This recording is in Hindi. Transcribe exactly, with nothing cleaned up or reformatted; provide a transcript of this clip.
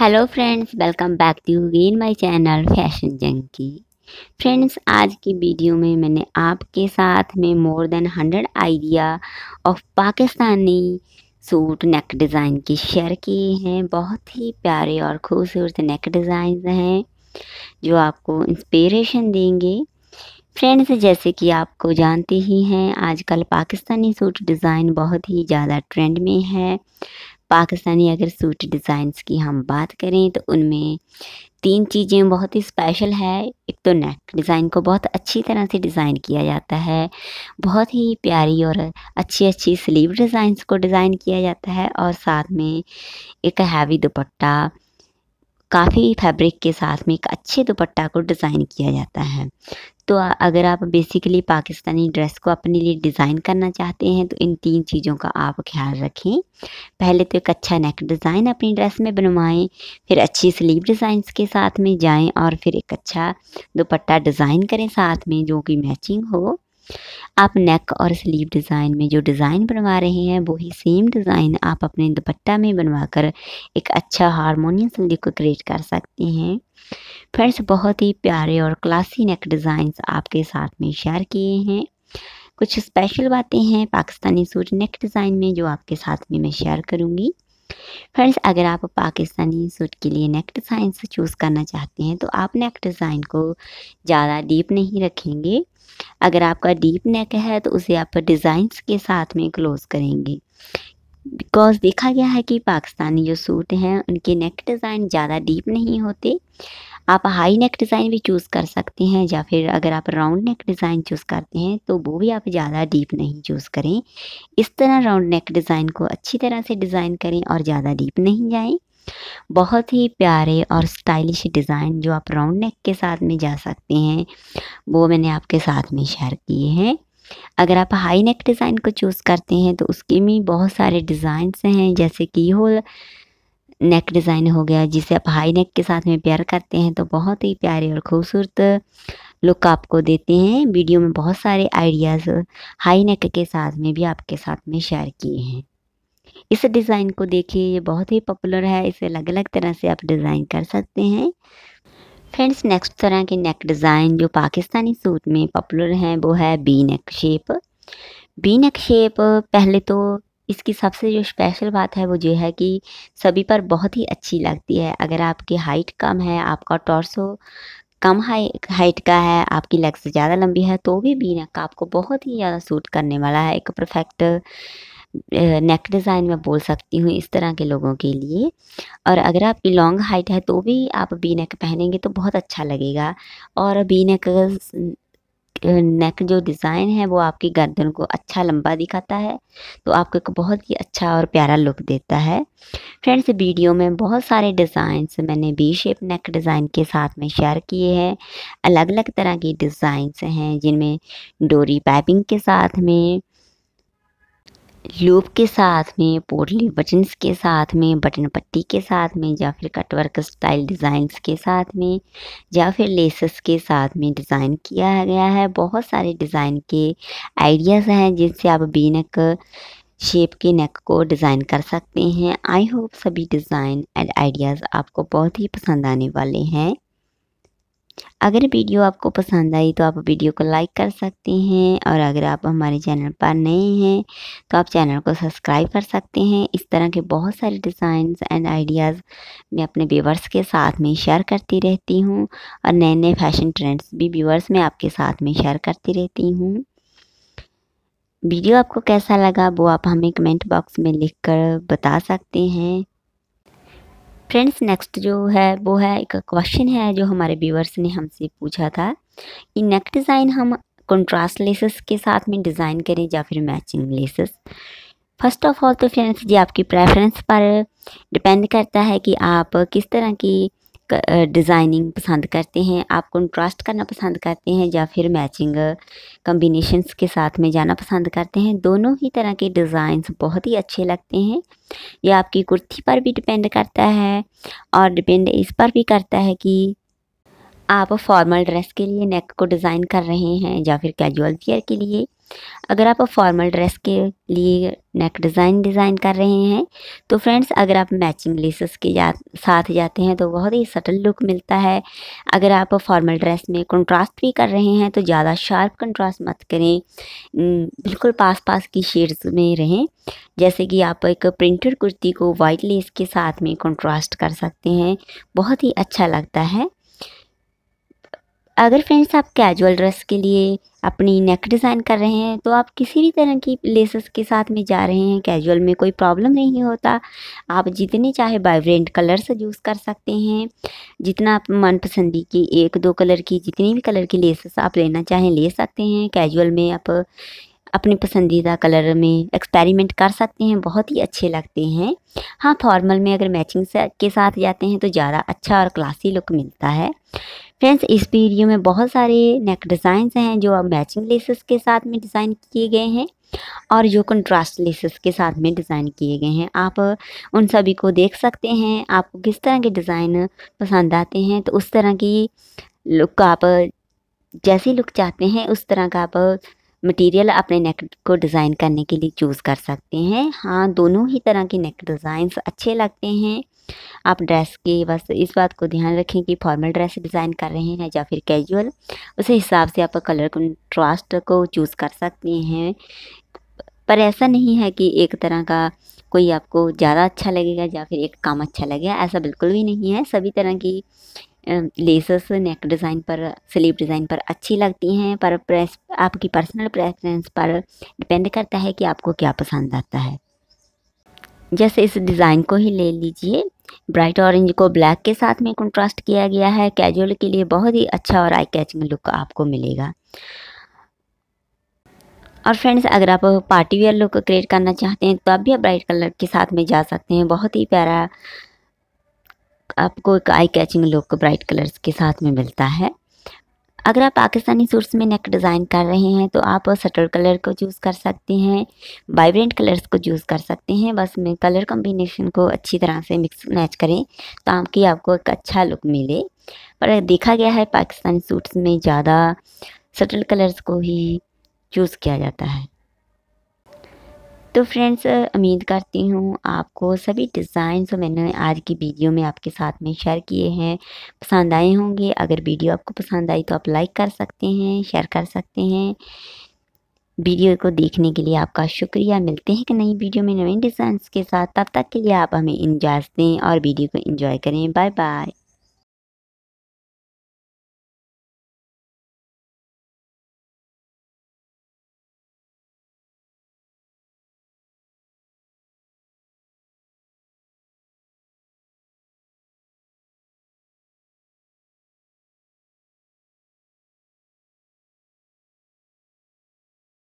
Hello friends, welcome back to again my channel fashion junkie. Friends, आज की वीडियो में मैंने आपके साथ में more than hundred idea of Pakistani suit neck design की शेयर किए हैं। बहुत ही प्यारे और खूबसूरत नेक डिज़ाइन हैं जो आपको इंस्पिरेशन देंगे। फ्रेंड्स, जैसे कि आपको जानते ही हैं, आजकल पाकिस्तानी सूट डिज़ाइन बहुत ही ज़्यादा ट्रेंड में है। पाकिस्तानी अगर सूट डिज़ाइंस की हम बात करें तो उनमें तीन चीज़ें बहुत ही स्पेशल है। एक तो नेक डिज़ाइन को बहुत अच्छी तरह से डिज़ाइन किया जाता है, बहुत ही प्यारी और अच्छी अच्छी स्लीव डिज़ाइंस को डिज़ाइन किया जाता है, और साथ में एक हैवी दुपट्टा काफ़ी फैब्रिक के साथ में एक अच्छे दुपट्टा को डिज़ाइन किया जाता है। तो अगर आप बेसिकली पाकिस्तानी ड्रेस को अपने लिए डिज़ाइन करना चाहते हैं तो इन तीन चीज़ों का आप ख्याल रखें। पहले तो एक अच्छा नेक डिज़ाइन अपनी ड्रेस में बनवाएं, फिर अच्छी स्लीव डिज़ाइंस के साथ में जाएं, और फिर एक अच्छा दुपट्टा डिज़ाइन करें साथ में जो कि मैचिंग हो। आप नेक और स्लीव डिज़ाइन में जो डिज़ाइन बनवा रहे हैं वही सेम डिज़ाइन आप अपने दुपट्टा में बनवाकर एक अच्छा हारमोनियस लुक क्रिएट कर सकते हैं। फ्रेंड्स, बहुत ही प्यारे और क्लासी नेक डिज़ाइंस आपके साथ में शेयर किए हैं। कुछ स्पेशल बातें हैं पाकिस्तानी सूट नेक डिज़ाइन में जो आपके साथ में मैं शेयर करूँगी। फ्रेंड्स, अगर आप पाकिस्तानी सूट के लिए नेक डिज़ाइन चूज़ करना चाहते हैं तो आप नेक डिज़ाइन को ज़्यादा डीप नहीं रखेंगे। अगर आपका डीप नेक है तो उसे आप डिज़ाइंस के साथ में क्लोज करेंगे, बिकॉज़ देखा गया है कि पाकिस्तानी जो सूट हैं उनके नेक डिज़ाइन ज़्यादा डीप नहीं होते। आप हाई नेक डिज़ाइन भी चूज़ कर सकते हैं, या फिर अगर आप राउंड नेक डिज़ाइन चूज़ करते हैं तो वो भी आप ज़्यादा डीप नहीं चूज़ करें। इस तरह राउंड नेक डिज़ाइन को अच्छी तरह से डिज़ाइन करें और ज़्यादा डीप नहीं जाएं। बहुत ही प्यारे और स्टाइलिश डिज़ाइन जो आप राउंड नेक के साथ में जा सकते हैं वो मैंने आपके साथ में शेयर किए हैं। अगर आप हाई नेक डिज़ाइन को चूज़ करते हैं तो उसके में बहुत सारे डिज़ाइंस हैं, जैसे कि होल नेक डिज़ाइन हो गया, जिसे आप हाई नेक के साथ में पेयर करते हैं तो बहुत ही प्यारे और खूबसूरत लुक आपको देते हैं। वीडियो में बहुत सारे आइडियाज़ हाई नेक के साथ में भी आपके साथ में शेयर किए हैं। इस डिज़ाइन को देखिए, ये बहुत ही पॉपुलर है, इसे अलग अलग तरह से आप डिज़ाइन कर सकते हैं। फ्रेंड्स, नेक्स्ट तरह के नेक डिज़ाइन जो पाकिस्तानी सूट में पॉपुलर हैं वो है B neck shape. B neck shape, पहले तो इसकी सबसे जो स्पेशल बात है वो ये है कि सभी पर बहुत ही अच्छी लगती है। अगर आपकी हाइट कम है, आपका टॉर्सो कम हाई हाइट का है, आपकी लेग्स ज़्यादा लंबी है, तो भी बी नेक आपको बहुत ही ज़्यादा सूट करने वाला है। एक परफेक्ट नेक डिज़ाइन मैं बोल सकती हूँ इस तरह के लोगों के लिए। और अगर आपकी लॉन्ग हाइट है तो भी आप बी नेक पहनेंगे तो बहुत अच्छा लगेगा। और बी नेक नेक जो डिज़ाइन है वो आपकी गर्दन को अच्छा लंबा दिखाता है, तो आपको एक बहुत ही अच्छा और प्यारा लुक देता है। फ्रेंड्स, वीडियो में बहुत सारे डिज़ाइंस मैंने बी शेप नेक डिज़ाइन के साथ में शेयर किए हैं। अलग अलग तरह की डिज़ाइंस हैं जिनमें डोरी पाइपिंग के साथ में, लूप के साथ में, पोटली बटन्स के साथ में, बटन पट्टी के साथ में, या फिर कटवर्क स्टाइल डिज़ाइंस के साथ में, या फिर लेसेस के साथ में डिज़ाइन किया गया है। बहुत सारे डिज़ाइन के आइडियाज़ हैं जिनसे आप बी नेक शेप के नेक को डिज़ाइन कर सकते हैं। आई होप सभी डिज़ाइन एंड आइडियाज़ आपको बहुत ही पसंद आने वाले हैं। अगर वीडियो आपको पसंद आई तो आप वीडियो को लाइक कर सकते हैं, और अगर आप हमारे चैनल पर नए हैं तो आप चैनल को सब्सक्राइब कर सकते हैं। इस तरह के बहुत सारे डिज़ाइंस एंड आइडियाज़ मैं अपने व्यूअर्स के साथ में शेयर करती रहती हूं, और नए नए फैशन ट्रेंड्स भी व्यूअर्स में आपके साथ में शेयर करती रहती हूं। वीडियो आपको कैसा लगा वो आप हमें कमेंट बॉक्स में लिख कर बता सकते हैं। फ्रेंड्स, नेक्स्ट जो है वो है एक क्वेश्चन है जो हमारे व्यूअर्स ने हमसे पूछा था कि नेक डिज़ाइन हम कंट्रास्ट लेसेस के साथ में डिज़ाइन करें या फिर matching laces. First of all तो फ्रेंड्स, ये आपकी प्रेफरेंस पर डिपेंड करता है कि आप किस तरह की डिज़ाइनिंग पसंद करते हैं। आप कंट्रास्ट करना पसंद करते हैं या फिर मैचिंग कम्बिनेशंस के साथ में जाना पसंद करते हैं। दोनों ही तरह के डिज़ाइंस बहुत ही अच्छे लगते हैं। यह आपकी कुर्ती पर भी डिपेंड करता है, और डिपेंड इस पर भी करता है कि आप फॉर्मल ड्रेस के लिए नेक को डिज़ाइन कर रहे हैं या फिर कैजुअल वियर के लिए, अगर आप फॉर्मल ड्रेस के लिए नेक डिज़ाइन डिज़ाइन कर रहे हैं तो फ्रेंड्स अगर आप मैचिंग लेसेस के जा, साथ जाते हैं तो बहुत ही सटल लुक मिलता है। अगर आप फॉर्मल ड्रेस में कंट्रास्ट भी कर रहे हैं तो ज़्यादा शार्प कंट्रास्ट मत करें, बिल्कुल पास पास की शेड्स में रहें। जैसे कि आप एक प्रिंटेड कुर्ती को वाइट लेस के साथ में कंट्रास्ट कर सकते हैं, बहुत ही अच्छा लगता है। अगर फ्रेंड्स आप कैजुअल ड्रेस के लिए अपनी नेक डिज़ाइन कर रहे हैं तो आप किसी भी तरह की लेसेस के साथ में जा रहे हैं, कैजुअल में कोई प्रॉब्लम नहीं होता। आप जितने चाहे वाइब्रेंट कलर्स यूज़ कर सकते हैं, जितना आप मनपसंदी की एक दो कलर की जितनी भी कलर की लेसेस आप लेना चाहें ले सकते हैं। कैजुअल में आप अपने पसंदीदा कलर में एक्सपेरिमेंट कर सकते हैं, बहुत ही अच्छे लगते हैं। हाँ, फॉर्मल में अगर मैचिंग के साथ जाते हैं तो ज़्यादा अच्छा और क्लासी लुक मिलता है। फ्रेंड्स इस वीडियो में बहुत सारे नेक डिज़ाइंस हैं जो अब मैचिंग लेसेस के साथ में डिज़ाइन किए गए हैं और जो कंट्रास्ट लेसेस के साथ में डिज़ाइन किए गए हैं, आप उन सभी को देख सकते हैं। आपको किस तरह के डिज़ाइन पसंद आते हैं तो उस तरह की लुक, आप जैसी लुक चाहते हैं उस तरह का आप मटेरियल अपने नेक को डिज़ाइन करने के लिए चूज़ कर सकते हैं। हाँ, दोनों ही तरह के नेक डिज़ाइंस अच्छे लगते हैं। आप ड्रेस के बस इस बात को ध्यान रखें कि फॉर्मल ड्रेस डिज़ाइन कर रहे हैं या फिर कैजुअल, उस हिसाब से आप कलर कंट्रास्ट को चूज़ कर सकते हैं। पर ऐसा नहीं है कि एक तरह का कोई आपको ज़्यादा अच्छा लगेगा या फिर एक काम अच्छा लगेगा, ऐसा बिल्कुल भी नहीं है। सभी तरह की लेसेस नेक डिज़ाइन पर, स्लीव डिज़ाइन पर अच्छी लगती हैं, पर प्रेस आपकी पर्सनल प्रेफरेंस पर डिपेंड करता है कि आपको क्या पसंद आता है। जैसे इस डिज़ाइन को ही ले लीजिए, ब्राइट ऑरेंज को ब्लैक के साथ में कंट्रास्ट किया गया है। कैजुअल के लिए बहुत ही अच्छा और आई कैचिंग लुक आपको मिलेगा। और फ्रेंड्स अगर आप पार्टी वेयर लुक क्रिएट करना चाहते हैं तो आप भी ब्राइट कलर के साथ में जा सकते हैं, बहुत ही प्यारा आपको एक eye catching look bright colours के साथ में मिलता है। अगर आप पाकिस्तानी सूट्स में नेक डिज़ाइन कर रहे हैं तो आप सटल कलर को चूज़ कर सकते हैं, वाइब्रेंट कलर्स को चूज़ कर सकते हैं। बस में कलर कॉम्बिनेशन को अच्छी तरह से मिक्स मैच करें ताकि आपको एक अच्छा लुक मिले। पर देखा गया है पाकिस्तानी सूट्स में ज़्यादा सटल कलर्स को ही चूज़ किया जाता है। तो फ्रेंड्स उम्मीद करती हूँ आपको सभी डिज़ाइन जो मैंने आज की वीडियो में आपके साथ में शेयर किए हैं पसंद आए होंगे। अगर वीडियो आपको पसंद आई तो आप लाइक कर सकते हैं, शेयर कर सकते हैं। वीडियो को देखने के लिए आपका शुक्रिया। मिलते हैं कि नई वीडियो में नए डिज़ाइंस के साथ, तब तक के लिए आप हमें इजाज़त दें और वीडियो को एंजॉय करें। Bye bye.